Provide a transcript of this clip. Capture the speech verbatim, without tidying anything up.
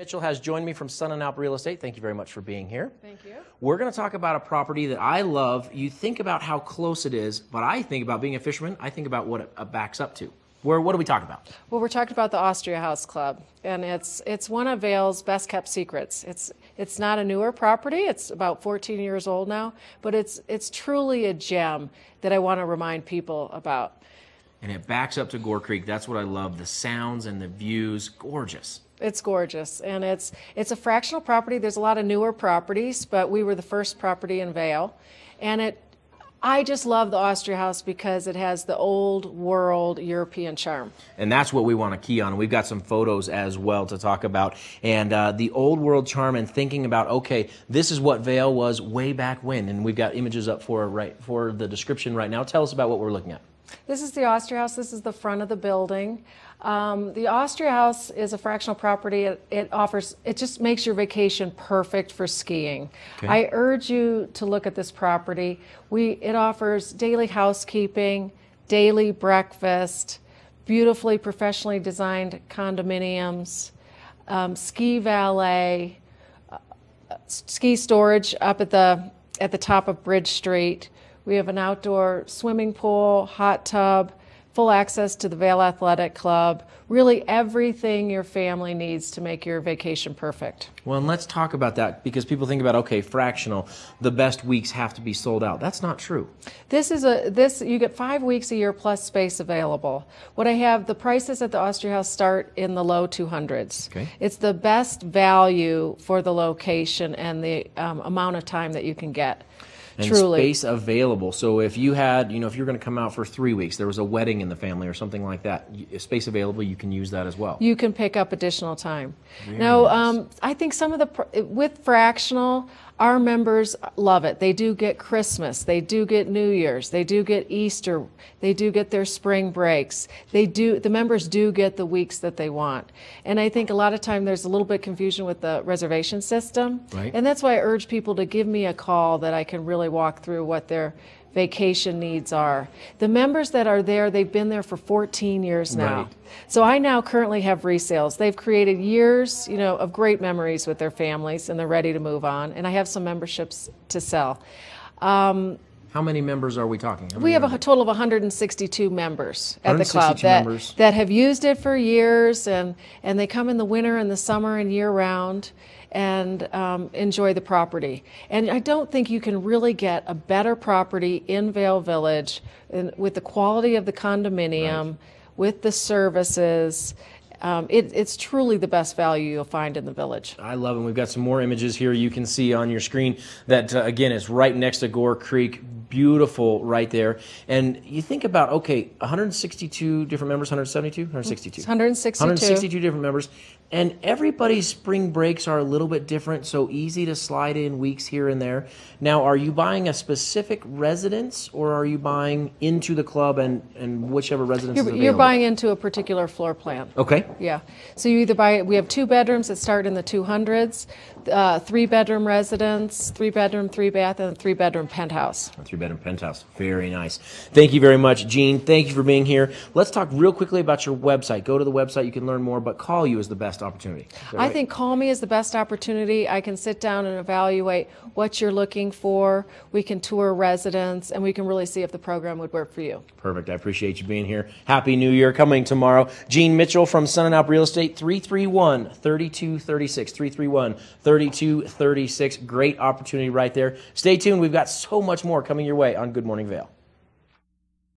Mitchell has joined me from Sonnenalp Real Estate. Thank you very much for being here. Thank you. We're going to talk about a property that I love. You think about how close it is, but I think about being a fisherman. I think about what it backs up to. Where, what are we talking about? Well, we're talking about the Austria Haus Club, and it's it's one of Vail's best kept secrets. It's it's not a newer property. It's about fourteen years old now, but it's it's truly a gem that I want to remind people about. And it backs up to Gore Creek. That's what I love. The sounds and the views, gorgeous. It's gorgeous, and it's it's a fractional property. There's a lot of newer properties, but we were the first property in Vail, and it. I just love the Austria Haus because it has the old world European charm. And that's what we want to key on. We've got some photos as well to talk about. And uh, the old world charm and thinking about, okay, this is what Vail was way back when. And we've got images up for, right, for the description right now. Tell us about what we're looking at. This is the Austria Haus. This is the front of the building. Um, the Austria Haus is a fractional property. It, it offers, it just makes your vacation perfect for skiing. Okay. I urge you to look at this property. We, it offers daily housekeeping, daily breakfast, beautifully professionally designed condominiums, um, ski valet, uh, ski storage up at the, at the top of Bridge Street. We have an outdoor swimming pool, hot tub, full access to the Vail Athletic Club, really everything your family needs to make your vacation perfect. Well, and let's talk about that, because people think about, okay, fractional, the best weeks have to be sold out. That's not true. This is a, this, you get five weeks a year plus space available. What I have, the prices at the Austria Haus start in the low two hundreds. Okay. It's the best value for the location and the um, amount of time that you can get. And truly. Space available. So if you had, you know, if you're going to come out for three weeks, there was a wedding in the family or something like that, space available, you can use that as well. You can pick up additional time. Very now, nice. um, I think some of the, with fractional, our members love it. They do get Christmas. They do get New Year's. They do get Easter. They do get their spring breaks. They do, the members do get the weeks that they want. And I think a lot of time there's a little bit of confusion with the reservation system. Right. And that's why I urge people to give me a call that I can really walk through what their vacation needs are. The members that are there, they've been there for fourteen years now. Right. So I now currently have resales. They've created years, you know, of great memories with their families, and they're ready to move on. And I have some memberships to sell. Um, How many members are we talking? We have members? A total of one hundred sixty-two members at the club that, that have used it for years, and, and they come in the winter and the summer and year round and um, enjoy the property. And I don't think you can really get a better property in Vail Village in, with the quality of the condominium, right. With the services. Um, it, it's truly the best value you'll find in the village. I love it. We've got some more images here you can see on your screen that, uh, again, is right next to Gore Creek. Beautiful right there. And you think about, okay, one hundred sixty-two different members, one hundred seventy-two? one hundred sixty-two. one hundred sixty-two. one hundred sixty-two different members. And everybody's spring breaks are a little bit different, so easy to slide in weeks here and there. Now, are you buying a specific residence, or are you buying into the club and, and whichever residence you're, is available? You're buying into a particular floor plan. Okay. Yeah. So you either buy, we have two bedrooms that start in the two hundreds, uh, three bedroom residence, three bedroom, three bath, and a three bedroom penthouse. A three bedroom penthouse. Very nice. Thank you very much, Jean. Thank you for being here. Let's talk real quickly about your website. Go to the website. You can learn more, but call you is the best opportunity. Is that right? I think call me is the best opportunity. I can sit down and evaluate what you're looking for. We can tour residents, and we can really see if the program would work for you. Perfect. I appreciate you being here. Happy New Year coming tomorrow. Jean Mitchell from Sonnenalp Real Estate, three three one, three two three six, three three one, three two three six. Great opportunity right there. Stay tuned. We've got so much more coming your way on Good Morning Vail.